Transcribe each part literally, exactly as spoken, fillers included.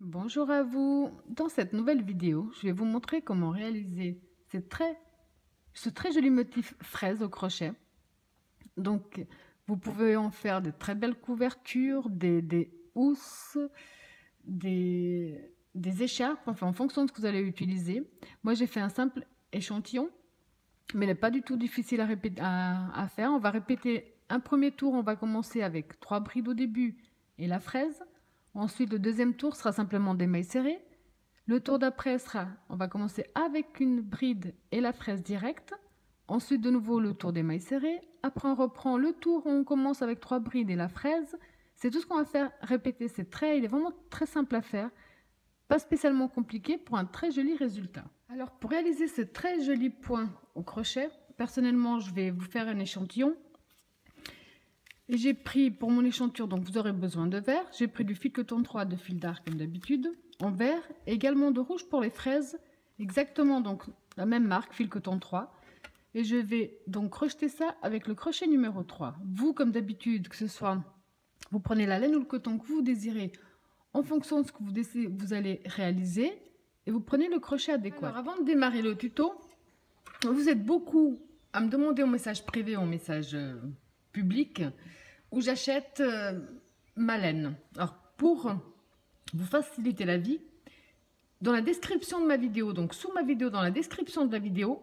Bonjour à vous. Dans cette nouvelle vidéo, je vais vous montrer comment réaliser ces très, ce très joli motif fraise au crochet. Donc, vous pouvez en faire des très belles couvertures, des, des housses, des, des écharpes, enfin en fonction de ce que vous allez utiliser. Moi, j'ai fait un simple échantillon, mais il n'est pas du tout difficile à, à, à faire. On va répéter un premier tour, on va commencer avec trois brides au début et la fraise. Ensuite, le deuxième tour sera simplement des mailles serrées. Le tour d'après sera, on va commencer avec une bride et la fraise directe. Ensuite, de nouveau, le tour des mailles serrées. Après, on reprend le tour où on commence avec trois brides et la fraise. C'est tout ce qu'on va faire, répéter ces traits. Il est vraiment très simple à faire, pas spécialement compliqué pour un très joli résultat. Alors, pour réaliser ce très joli point au crochet, personnellement, je vais vous faire un échantillon. J'ai pris pour mon échantillon, donc vous aurez besoin de vert. J'ai pris du fil coton trois de fil d'art comme d'habitude, en vert, et également de rouge pour les fraises, exactement donc la même marque, fil coton trois. Et je vais donc crocheter ça avec le crochet numéro trois. Vous, comme d'habitude, que ce soit, vous prenez la laine ou le coton que vous désirez, en fonction de ce que vous, désirez, vous allez réaliser, et vous prenez le crochet adéquat. Alors, avant de démarrer le tuto, vous êtes beaucoup à me demander en message privé, en message euh, public, où j'achète euh, ma laine. Alors, pour vous faciliter la vie, dans la description de ma vidéo, donc sous ma vidéo, dans la description de la vidéo,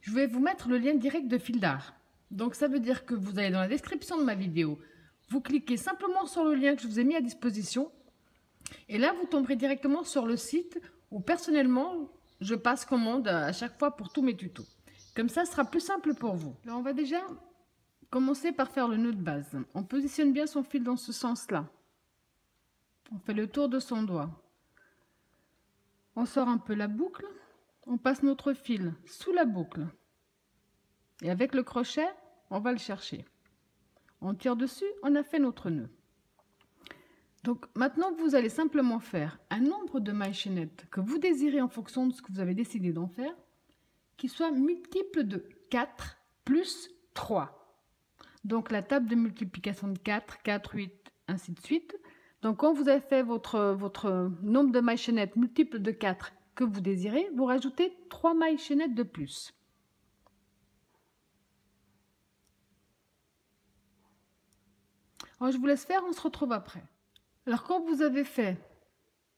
je vais vous mettre le lien direct de Fil d'art. Donc, ça veut dire que vous allez dans la description de ma vidéo, vous cliquez simplement sur le lien que je vous ai mis à disposition, et là, vous tomberez directement sur le site où, personnellement, je passe commande à chaque fois pour tous mes tutos. Comme ça, ce sera plus simple pour vous. Là, on va déjà commencez par faire le nœud de base. On positionne bien son fil dans ce sens-là. On fait le tour de son doigt. On sort un peu la boucle. On passe notre fil sous la boucle. Et avec le crochet, on va le chercher. On tire dessus, on a fait notre nœud. Donc maintenant, vous allez simplement faire un nombre de mailles chaînettes que vous désirez en fonction de ce que vous avez décidé d'en faire, qui soit multiple de quatre plus trois. Donc, la table de multiplication de quatre, quatre, huit, ainsi de suite. Donc, quand vous avez fait votre, votre nombre de mailles chaînettes multiple de quatre que vous désirez, vous rajoutez trois mailles chaînettes de plus. Alors, je vous laisse faire, on se retrouve après. Alors, quand vous avez fait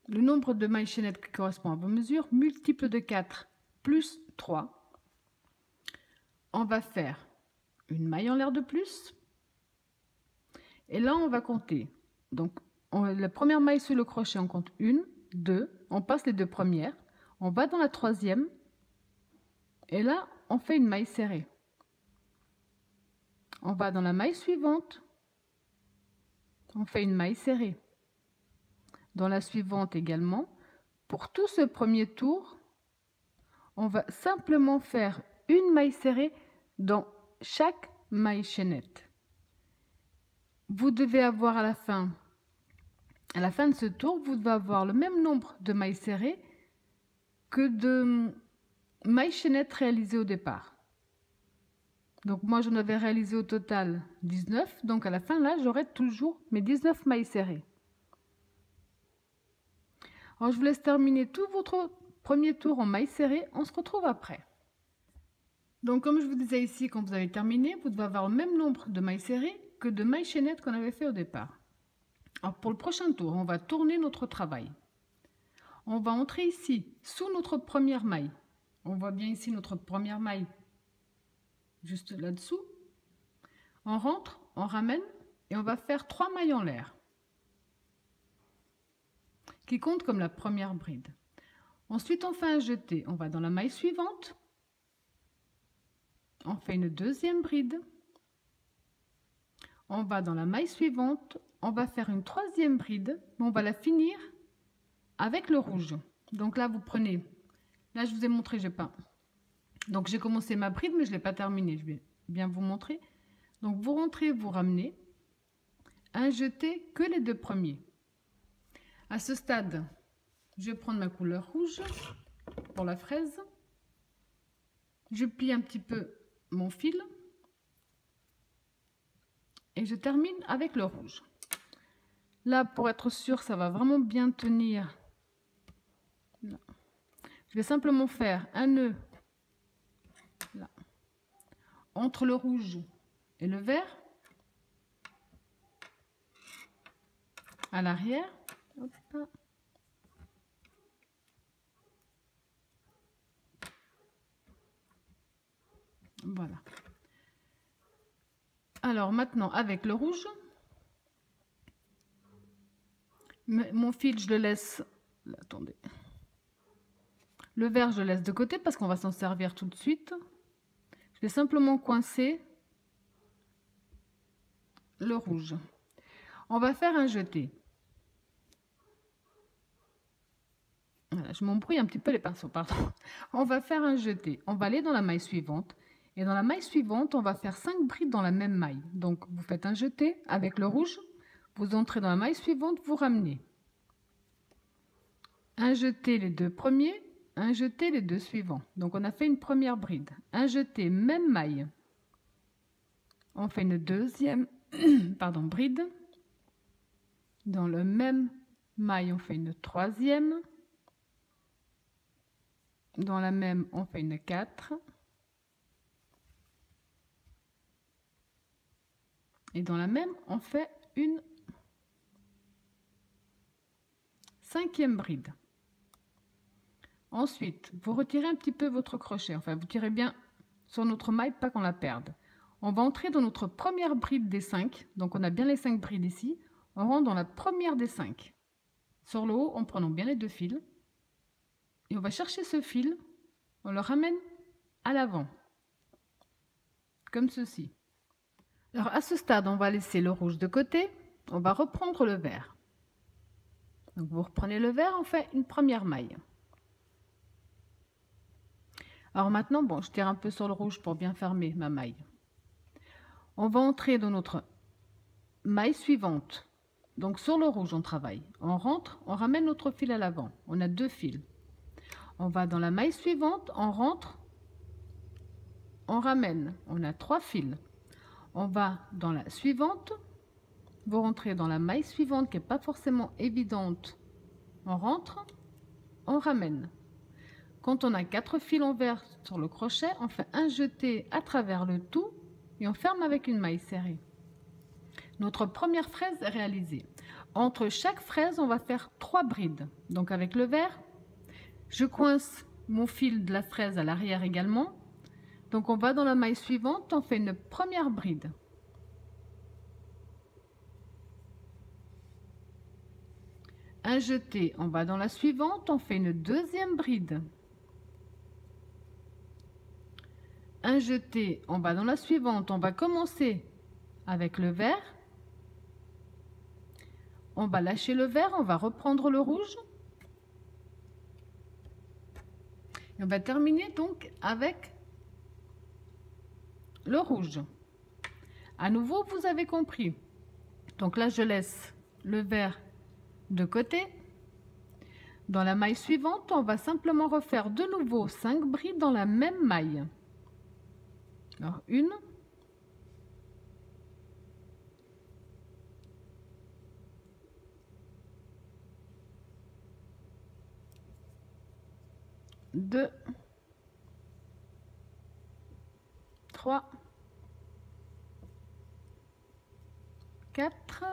le nombre de mailles chaînettes qui correspond à vos mesures, multiple de quatre plus trois, on va faire une maille en l'air de plus, et là on va compter. Donc on, la première maille sous le crochet, on compte une, deux, on passe les deux premières, on va dans la troisième, et là on fait une maille serrée, on va dans la maille suivante, on fait une maille serrée, dans la suivante également. Pour tout ce premier tour, on va simplement faire une maille serrée dans chaque maille chaînette. Vous devez avoir à la fin, à la fin de ce tour, vous devez avoir le même nombre de mailles serrées que de mailles chaînettes réalisées au départ. Donc moi, j'en avais réalisé au total dix-neuf, donc à la fin, là, j'aurai toujours mes dix-neuf mailles serrées. Alors, je vous laisse terminer tout votre premier tour en mailles serrées, on se retrouve après. Donc, comme je vous disais ici, quand vous avez terminé, vous devez avoir le même nombre de mailles serrées que de mailles chaînettes qu'on avait fait au départ. Alors, pour le prochain tour, on va tourner notre travail. On va entrer ici, sous notre première maille. On voit bien ici notre première maille, juste là-dessous. On rentre, on ramène, et on va faire trois mailles en l'air, qui comptent comme la première bride. Ensuite, on fait un jeté. On va dans la maille suivante. On fait une deuxième bride, on va dans la maille suivante, on va faire une troisième bride, mais on va la finir avec le rouge. Donc là, vous prenez, là je vous ai montré, j'ai pas, donc j'ai commencé ma bride, mais je ne l'ai pas terminée, je vais bien vous montrer. Donc vous rentrez, vous ramenez, un jeté que les deux premiers. À ce stade, je vais prendre ma couleur rouge pour la fraise. Je plie un petit peu mon fil et je termine avec le rouge. Là, pour être sûr, ça va vraiment bien tenir Je vais simplement faire un nœud là, entre le rouge et le vert, à l'arrière. Voilà. Alors maintenant, avec le rouge, mon fil, je le laisse... Là, attendez. Le vert, je le laisse de côté parce qu'on va s'en servir tout de suite. Je vais simplement coincer le rouge. On va faire un jeté. Voilà, je m'embrouille un petit peu les pinceaux, pardon. On va faire un jeté. On va aller dans la maille suivante. Et dans la maille suivante, on va faire cinq brides dans la même maille. Donc, vous faites un jeté avec le rouge. Vous entrez dans la maille suivante, vous ramenez. Un jeté les deux premiers. Un jeté les deux suivants. Donc on a fait une première bride, un jeté même maille, on fait une deuxième pardon bride dans le même maille, on fait une troisième dans la même, on fait une quatre, et dans la même on fait une cinquième bride. Ensuite, vous retirez un petit peu votre crochet, enfin vous tirez bien sur notre maille, pas qu'on la perde. On va entrer dans notre première bride des cinq, donc on a bien les cinq brides ici, on rentre dans la première des cinq. Sur le haut, on prend bien les deux fils, et on va chercher ce fil, on le ramène à l'avant, comme ceci. Alors à ce stade, on va laisser le rouge de côté, on va reprendre le vert. Donc vous reprenez le vert, on fait une première maille. Alors maintenant, bon, je tire un peu sur le rouge pour bien fermer ma maille. On va entrer dans notre maille suivante. Donc sur le rouge, on travaille. On rentre, on ramène notre fil à l'avant. On a deux fils. On va dans la maille suivante, on rentre, on ramène. On a trois fils. On va dans la suivante. Vous rentrez dans la maille suivante qui n'est pas forcément évidente. On rentre, on ramène. Quand on a quatre fils en vert sur le crochet, on fait un jeté à travers le tout et on ferme avec une maille serrée. Notre première fraise est réalisée. Entre chaque fraise, on va faire trois brides. Donc avec le vert, je coince mon fil de la fraise à l'arrière également. Donc on va dans la maille suivante, on fait une première bride. Un jeté, on va dans la suivante, on fait une deuxième bride. Un jeté, on va dans la suivante, on va commencer avec le vert, on va lâcher le vert, on va reprendre le rouge, et on va terminer donc avec le rouge. À nouveau, vous avez compris. Donc là, je laisse le vert de côté. Dans la maille suivante, on va simplement refaire de nouveau cinq brides dans la même maille. Alors, une, deux, trois, quatre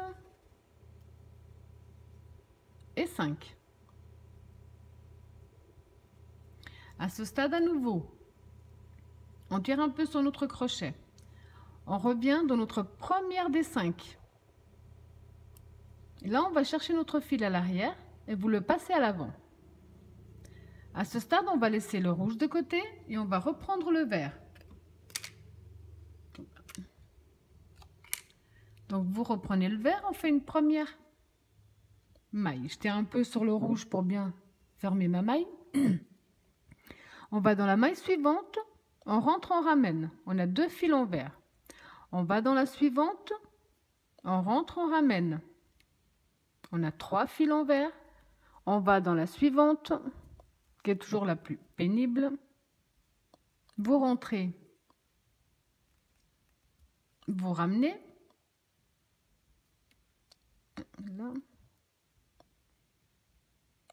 et cinq. À ce stade, à nouveau, on tire un peu sur notre crochet. On revient dans notre première des cinq. Et là, on va chercher notre fil à l'arrière et vous le passez à l'avant. À ce stade, on va laisser le rouge de côté et on va reprendre le vert. Donc, vous reprenez le vert, on fait une première maille. Je tire un peu sur le rouge pour bien fermer ma maille. On va dans la maille suivante. On rentre, on ramène. On a deux fils en vert. On va dans la suivante. On rentre, on ramène. On a trois fils en vert. On va dans la suivante, qui est toujours la plus pénible. Vous rentrez. Vous ramenez. Là.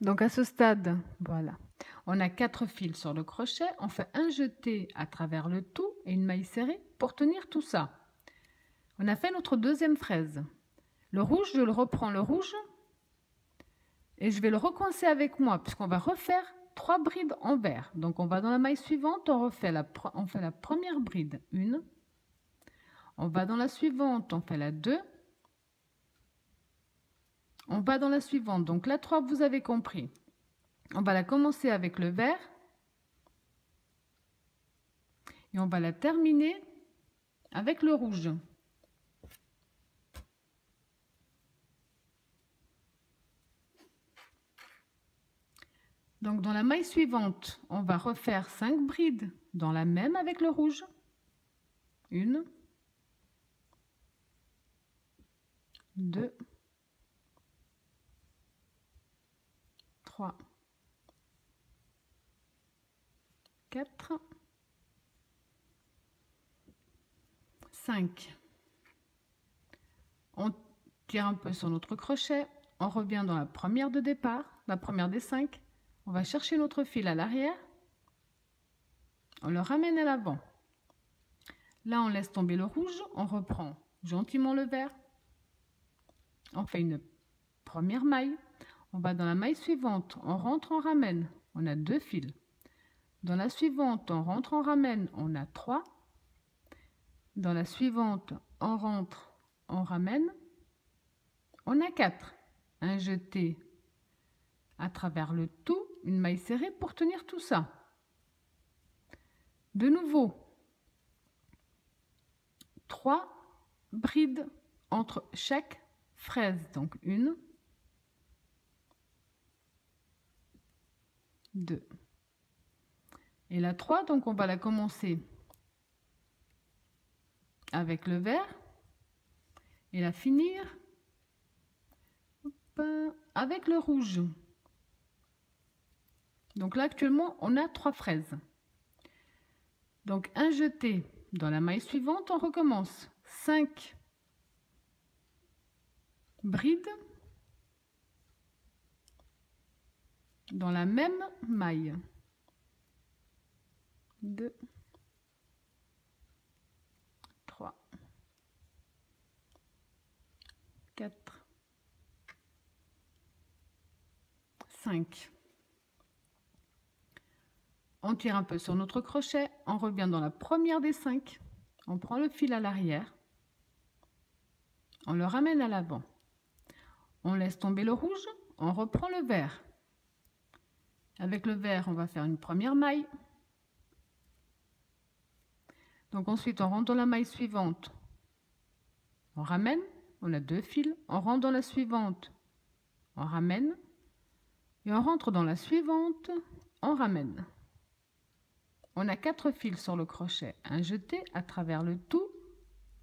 Donc à ce stade, voilà. On a quatre fils sur le crochet, on fait un jeté à travers le tout et une maille serrée pour tenir tout ça. On a fait notre deuxième fraise. Le rouge, je le reprends le rouge et je vais le recoincer avec moi puisqu'on va refaire trois brides en vert. Donc on va dans la maille suivante, on, refait la, on fait la première bride, une. On va dans la suivante, on fait la deux. On va dans la suivante, donc la trois, vous avez compris. On va la commencer avec le vert. Et on va la terminer avec le rouge. Donc dans la maille suivante, on va refaire cinq brides dans la même avec le rouge. Une. Deux. Trois. Quatre. Cinq. On tire un peu sur notre crochet. On revient dans la première de départ, la première des cinq. On va chercher notre fil à l'arrière. On le ramène à l'avant. Là, on laisse tomber le rouge. On reprend gentiment le vert. On fait une première maille. On va dans la maille suivante. On rentre, on ramène. On a deux fils. Dans la suivante, on rentre, on ramène. On a trois. Dans la suivante, on rentre, on ramène. On a quatre. Un jeté à travers le tout. Une maille serrée pour tenir tout ça. De nouveau, trois brides entre chaque fraise. Donc une, deux. Et la trois, donc on va la commencer avec le vert et la finir avec le rouge. Donc là, actuellement, on a trois fraises. Donc, un jeté dans la maille suivante, on recommence. cinq brides dans la même maille. deux, trois, quatre, cinq. On tire un peu sur notre crochet, on revient dans la première des cinq, on prend le fil à l'arrière, on le ramène à l'avant, on laisse tomber le rouge, on reprend le vert. Avec le vert, on va faire une première maille. Donc ensuite, on rentre dans la maille suivante, on ramène, on a deux fils, on rentre dans la suivante, on ramène, et on rentre dans la suivante, on ramène. On a quatre fils sur le crochet, un jeté à travers le tout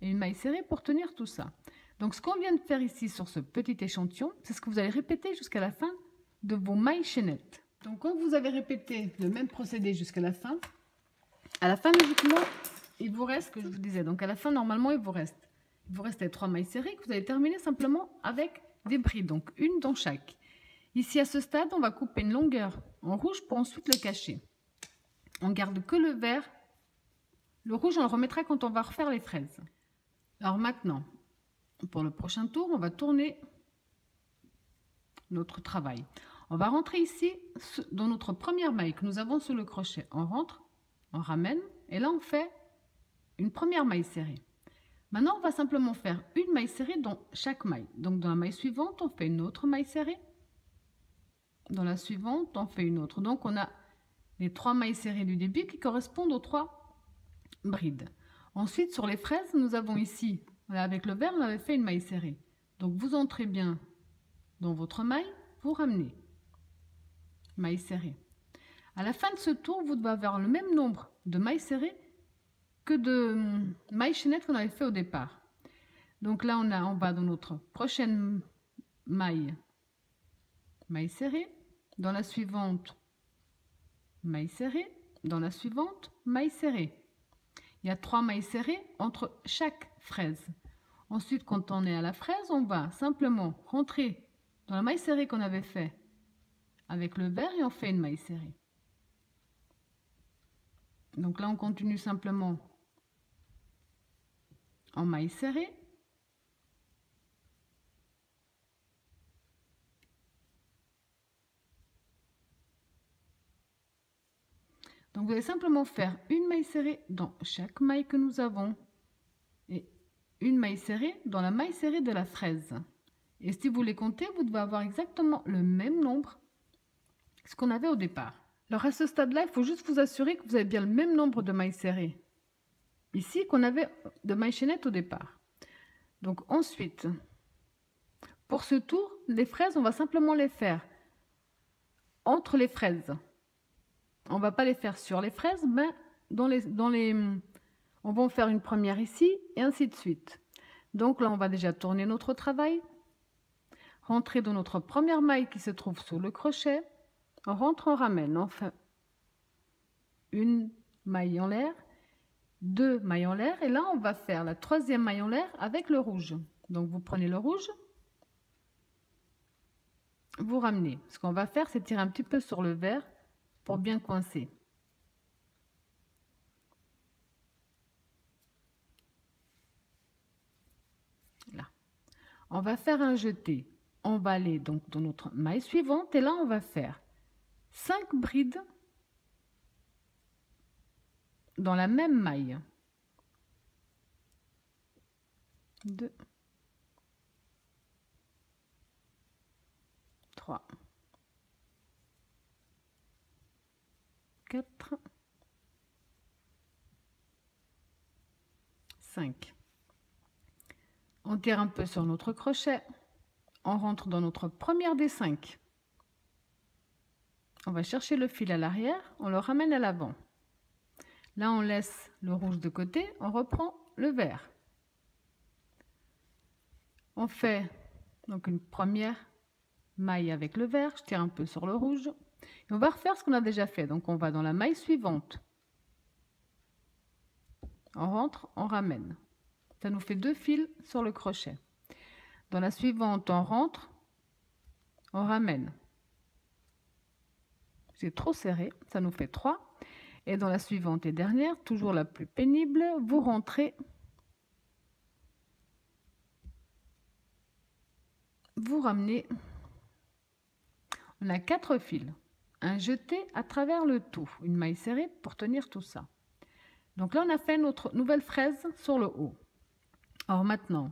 et une maille serrée pour tenir tout ça. Donc ce qu'on vient de faire ici sur ce petit échantillon, c'est ce que vous allez répéter jusqu'à la fin de vos mailles chaînettes. Donc quand vous avez répété le même procédé jusqu'à la fin, à la fin logiquement, il vous reste ce que je vous disais. Donc à la fin normalement il vous reste, il vous reste les trois mailles serrées que vous allez terminer simplement avec des brides, donc une dans chaque. Ici à ce stade, on va couper une longueur en rouge pour ensuite le cacher. On garde que le vert, le rouge on le remettra quand on va refaire les fraises. Alors maintenant, pour le prochain tour, on va tourner notre travail. On va rentrer ici dans notre première maille que nous avons sous le crochet. On rentre, on ramène et là on fait une première maille serrée. Maintenant on va simplement faire une maille serrée dans chaque maille. Donc dans la maille suivante, on fait une autre maille serrée. Dans la suivante, on fait une autre. Donc on a les trois mailles serrées du début qui correspondent aux trois brides. Ensuite, sur les fraises, nous avons ici, avec le vert, on avait fait une maille serrée. Donc, vous entrez bien dans votre maille, vous ramenez. Maille serrée. À la fin de ce tour, vous devez avoir le même nombre de mailles serrées que de mailles chaînettes qu'on avait fait au départ. Donc là, on, a, on va dans notre prochaine maille, maille serrée. Dans la suivante, maille serrée, dans la suivante, maille serrée. Il y a trois mailles serrées entre chaque fraise. Ensuite, quand on est à la fraise, on va simplement rentrer dans la maille serrée qu'on avait fait avec le vert et on fait une maille serrée. Donc là, on continue simplement en maille serrée. Donc vous allez simplement faire une maille serrée dans chaque maille que nous avons et une maille serrée dans la maille serrée de la fraise. Et si vous les comptez, vous devez avoir exactement le même nombre que ce qu'on avait au départ. Alors à ce stade-là, il faut juste vous assurer que vous avez bien le même nombre de mailles serrées ici qu'on avait de mailles chaînettes au départ. Donc ensuite, pour ce tour, les fraises, on va simplement les faire entre les fraises. On ne va pas les faire sur les fraises, mais dans les, dans les, on va en faire une première ici et ainsi de suite. Donc là, on va déjà tourner notre travail, rentrer dans notre première maille qui se trouve sous le crochet. On rentre, on ramène, on fait une maille en l'air, deux mailles en l'air, et là on va faire la troisième maille en l'air avec le rouge. Donc vous prenez le rouge, vous ramenez. Ce qu'on va faire, c'est tirer un petit peu sur le vert pour bien coincer. Là. On va faire un jeté. On va aller donc dans notre maille suivante, et là on va faire cinq brides dans la même maille. deux, trois, quatre, cinq. On tire un peu sur notre crochet. On rentre dans notre première des cinq. On va chercher le fil à l'arrière, on le ramène à l'avant. Là, on laisse le rouge de côté, on reprend le vert. On fait donc une première maille avec le vert, je tire un peu sur le rouge. Et on va refaire ce qu'on a déjà fait, donc on va dans la maille suivante. On rentre, on ramène. Ça nous fait deux fils sur le crochet. Dans la suivante, on rentre, on ramène. C'est trop serré, ça nous fait trois. Et dans la suivante et dernière, toujours la plus pénible, vous rentrez, vous ramenez. On a quatre fils, un jeté à travers le tout, une maille serrée pour tenir tout ça. Donc là, on a fait notre nouvelle fraise sur le haut. Alors maintenant,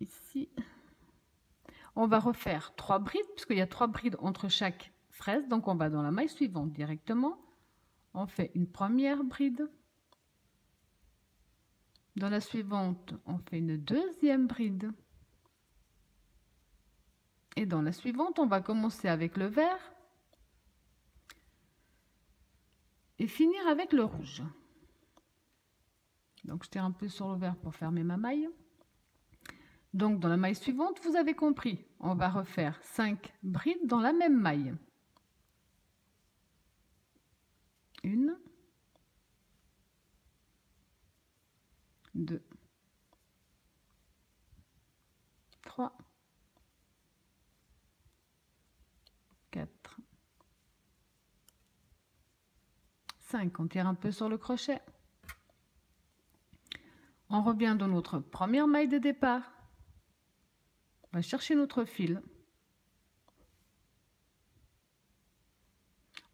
ici, on va refaire trois brides, puisqu'il y a trois brides entre chaque fraise, donc on va dans la maille suivante directement, on fait une première bride, dans la suivante on fait une deuxième bride, et dans la suivante on va commencer avec le vert et finir avec le rouge. Donc je tire un peu sur le vert pour fermer ma maille. Donc dans la maille suivante, vous avez compris, on va refaire cinq brides dans la même maille. une, deux, trois, quatre, cinq. On tire un peu sur le crochet. On revient dans notre première maille de départ. On va chercher notre fil.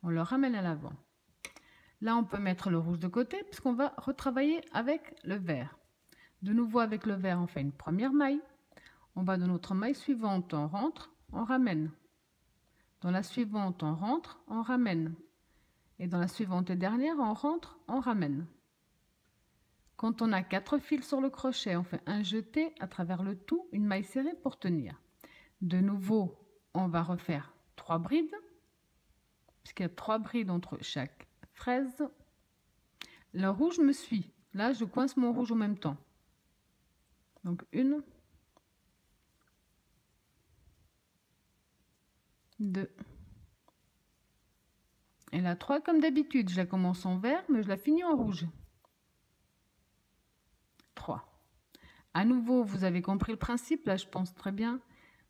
On le ramène à l'avant. Là, on peut mettre le rouge de côté puisqu'on va retravailler avec le vert. De nouveau, avec le vert, on fait une première maille. On va dans notre maille suivante, on rentre, on ramène. Dans la suivante, on rentre, on ramène. Et dans la suivante et dernière, on rentre, on ramène. Quand on a quatre fils sur le crochet, on fait un jeté à travers le tout, une maille serrée pour tenir. De nouveau, on va refaire trois brides, puisqu'il y a trois brides entre chaque fraise. Le rouge me suit. Là, je coince mon rouge en même temps. Donc une, deux, et la trois comme d'habitude. Je la commence en vert, mais je la finis en rouge. trois. À nouveau, vous avez compris le principe. Là, je pense très bien.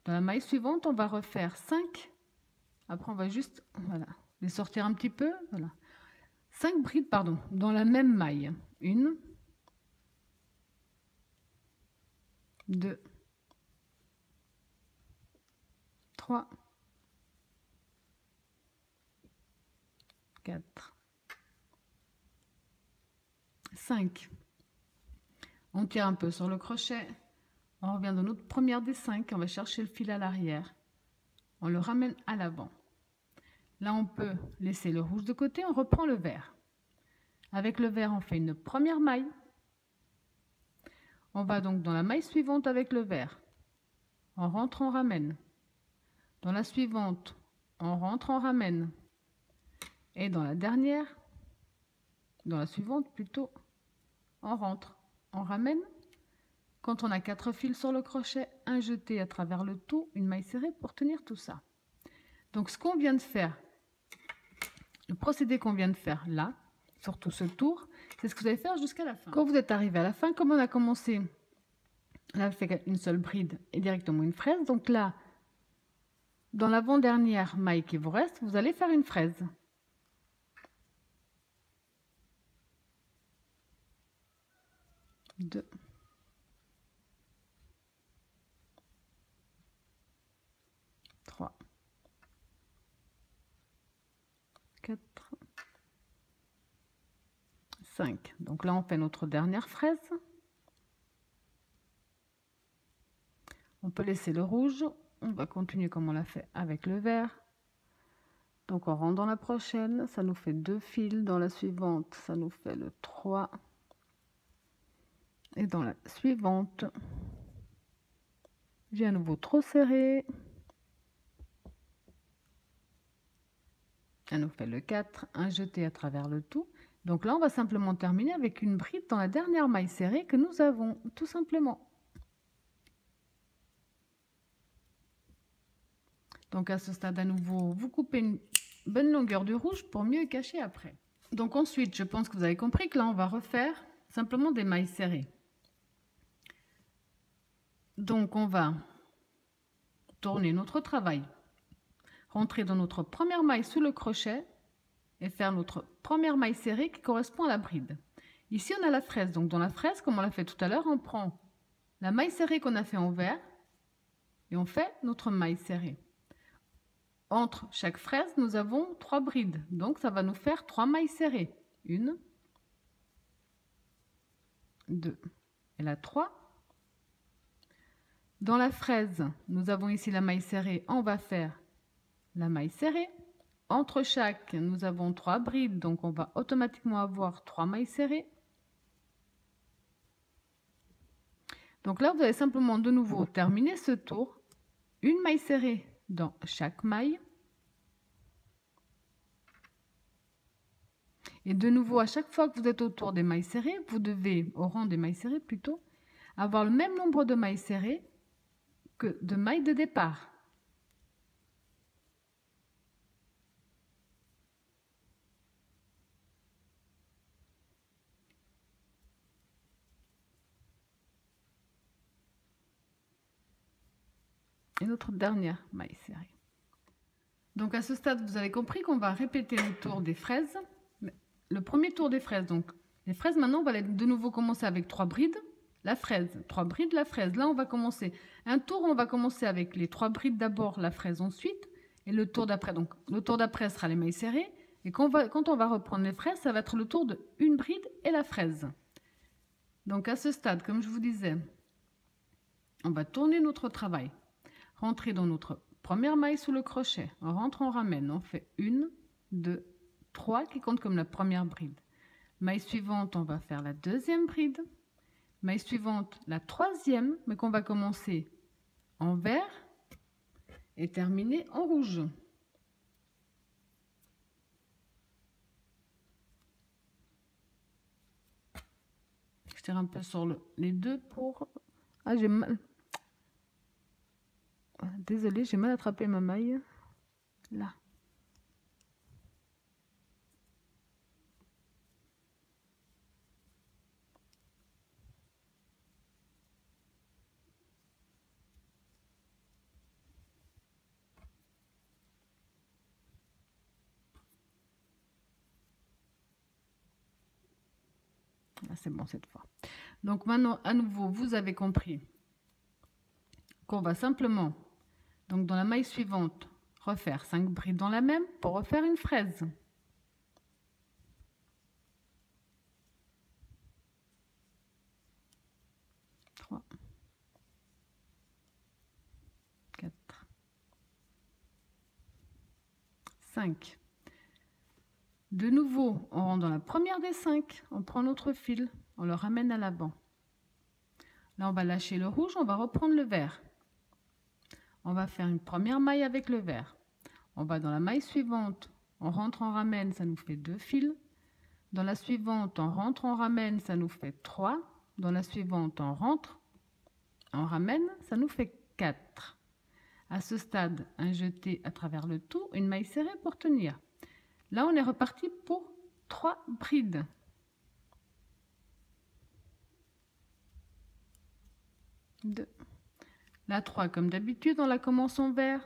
Dans la maille suivante, on va refaire cinq. Après, on va juste, voilà, les sortir un petit peu. Voilà. cinq brides pardon, dans la même maille. une, deux, trois, quatre, cinq. On tire un peu sur le crochet. On revient dans notre première des cinq. On va chercher le fil à l'arrière. On le ramène à l'avant. Là, on peut laisser le rouge de côté. On reprend le vert. Avec le vert, on fait une première maille. On va donc dans la maille suivante avec le vert. On rentre, on ramène. Dans la suivante, on rentre, on ramène. Et dans la dernière, dans la suivante plutôt, on rentre, on ramène. Quand on a quatre fils sur le crochet, un jeté à travers le tout, une maille serrée pour tenir tout ça. Donc ce qu'on vient de faire, le procédé qu'on vient de faire là, sur tout ce tour, c'est ce que vous allez faire jusqu'à la fin. Quand vous êtes arrivé à la fin, comme on a commencé, là c'est une seule bride et directement une fraise, donc là, dans l'avant-dernière maille qui vous reste, vous allez faire une fraise. deux, trois, quatre, cinq. Donc là, on fait notre dernière fraise. On peut laisser le rouge. On va continuer comme on l'a fait avec le vert. Donc on rentre dans la prochaine. Ça nous fait deux fils. Dans la suivante, ça nous fait le trois. Et dans la suivante, j'ai à nouveau trop serré. Ça nous fait le quatre, un jeté à travers le tout. Donc là, on va simplement terminer avec une bride dans la dernière maille serrée que nous avons, tout simplement. Donc à ce stade, à nouveau, vous coupez une bonne longueur du rouge pour mieux cacher après. Donc ensuite, je pense que vous avez compris que là, on va refaire simplement des mailles serrées. Donc on va tourner notre travail, rentrer dans notre première maille sous le crochet et faire notre première maille serrée qui correspond à la bride. Ici on a la fraise, donc dans la fraise, comme on l'a fait tout à l'heure, on prend la maille serrée qu'on a fait en vert et on fait notre maille serrée. Entre chaque fraise, nous avons trois brides, donc ça va nous faire trois mailles serrées. une, deux et la trois. Dans la fraise, nous avons ici la maille serrée, on va faire la maille serrée. Entre chaque, nous avons trois brides, donc on va automatiquement avoir trois mailles serrées. Donc là, vous allez simplement de nouveau terminer ce tour. Une maille serrée dans chaque maille. Et de nouveau, à chaque fois que vous êtes autour des mailles serrées, vous devez, au rang des mailles serrées plutôt, avoir le même nombre de mailles serrées que de mailles de départ. Et notre dernière maille serrée. Donc à ce stade, vous avez compris qu'on va répéter le tour des fraises. Le premier tour des fraises, donc les fraises, maintenant on va de nouveau commencer avec trois brides, la fraise, trois brides, la fraise. Là on va commencer un tour, on va commencer avec les trois brides d'abord, la fraise ensuite, et le tour d'après, donc le tour d'après sera les mailles serrées, et quand on, va, quand on va reprendre les fraises, ça va être le tour de une bride et la fraise. Donc à ce stade, comme je vous disais, on va tourner notre travail, rentrer dans notre première maille sous le crochet, on rentre, on ramène, on fait une, deux, trois qui compte comme la première bride. Maille suivante, on va faire la deuxième bride. Maille suivante, la troisième, mais qu'on va commencer en vert et terminer en rouge. Je tire un peu sur le, les deux pour... Ah, j'ai mal... Désolée, j'ai mal attrapé ma maille. Là. c'est bon cette fois. Donc maintenant, à nouveau, vous avez compris qu'on va simplement, donc dans la maille suivante, refaire cinq brides dans la même pour refaire une fraise. trois, quatre, cinq. De nouveau, on rentre dans la première des cinq, on prend notre fil, on le ramène à l'avant. Là, on va lâcher le rouge, on va reprendre le vert. On va faire une première maille avec le vert. On va dans la maille suivante, on rentre, on ramène, ça nous fait deux fils. Dans la suivante, on rentre, on ramène, ça nous fait trois. Dans la suivante, on rentre, on ramène, ça nous fait quatre. À ce stade, un jeté à travers le tout, une maille serrée pour tenir. Là, on est reparti pour trois brides. deux. La trois, comme d'habitude, on la commence en vert.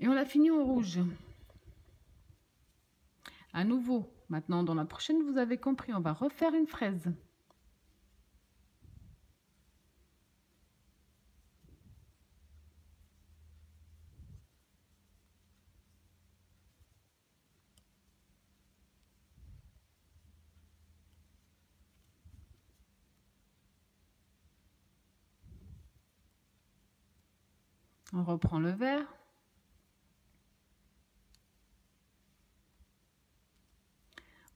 Et on la finit en rouge. À nouveau, maintenant, dans la prochaine, vous avez compris, on va refaire une fraise. On reprend le vert.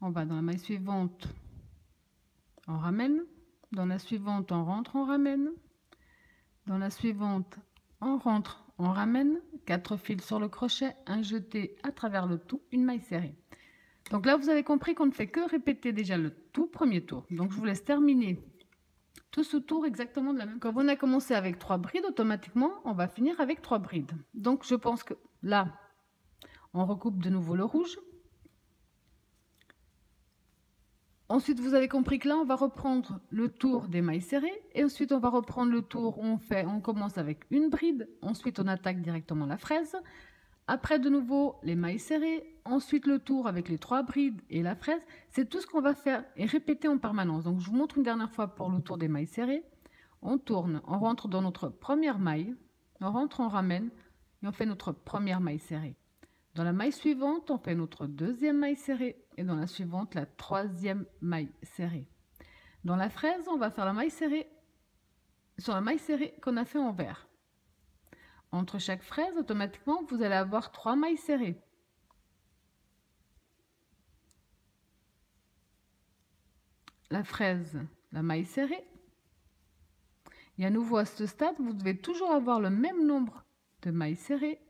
On va dans la maille suivante, on ramène. Dans la suivante, on rentre, on ramène. Dans la suivante, on rentre, on ramène. Quatre fils sur le crochet, un jeté à travers le tout, une maille serrée. Donc là, vous avez compris qu'on ne fait que répéter déjà le tout premier tour. Donc je vous laisse terminer tout ce tour exactement de la même. Quand on a commencé avec trois brides, automatiquement, on va finir avec trois brides. Donc, je pense que là, on recoupe de nouveau le rouge. Ensuite, vous avez compris que là, on va reprendre le tour des mailles serrées. Et ensuite, on va reprendre le tour où on, fait, on commence avec une bride. Ensuite, on attaque directement la fraise. Après, de nouveau, les mailles serrées. Ensuite, le tour avec les trois brides et la fraise. C'est tout ce qu'on va faire et répéter en permanence. Donc, je vous montre une dernière fois pour le tour des mailles serrées. On tourne, on rentre dans notre première maille. On rentre, on ramène et on fait notre première maille serrée. Dans la maille suivante, on fait notre deuxième maille serrée. Et dans la suivante, la troisième maille serrée. Dans la fraise, on va faire la maille serrée sur la maille serrée qu'on a fait en vert. Entre chaque fraise, automatiquement, vous allez avoir trois mailles serrées. La fraise, la maille serrée. Et à nouveau, à ce stade, vous devez toujours avoir le même nombre de mailles serrées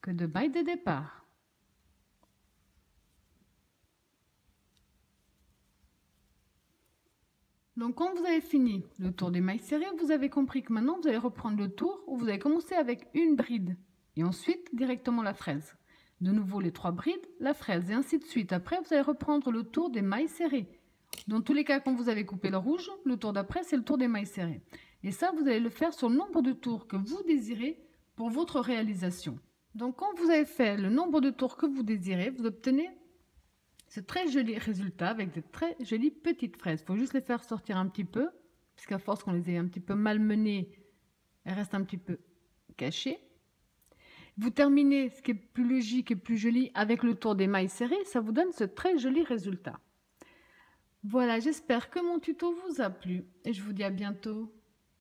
que de mailles de départ. Donc, quand vous avez fini le tour des mailles serrées, vous avez compris que maintenant, vous allez reprendre le tour où vous avez commencé avec une bride et ensuite directement la fraise. De nouveau, les trois brides, la fraise et ainsi de suite. Après, vous allez reprendre le tour des mailles serrées. Dans tous les cas, quand vous avez coupé le rouge, le tour d'après, c'est le tour des mailles serrées. Et ça, vous allez le faire sur le nombre de tours que vous désirez pour votre réalisation. Donc, quand vous avez fait le nombre de tours que vous désirez, vous obtenez ce très joli résultat avec des très jolies petites fraises. Il faut juste les faire sortir un petit peu, puisqu'à force qu'on les ait un petit peu malmenées, elles restent un petit peu cachées. Vous terminez, ce qui est plus logique et plus joli, avec le tour des mailles serrées. Ça vous donne ce très joli résultat. Voilà, j'espère que mon tuto vous a plu et je vous dis à bientôt.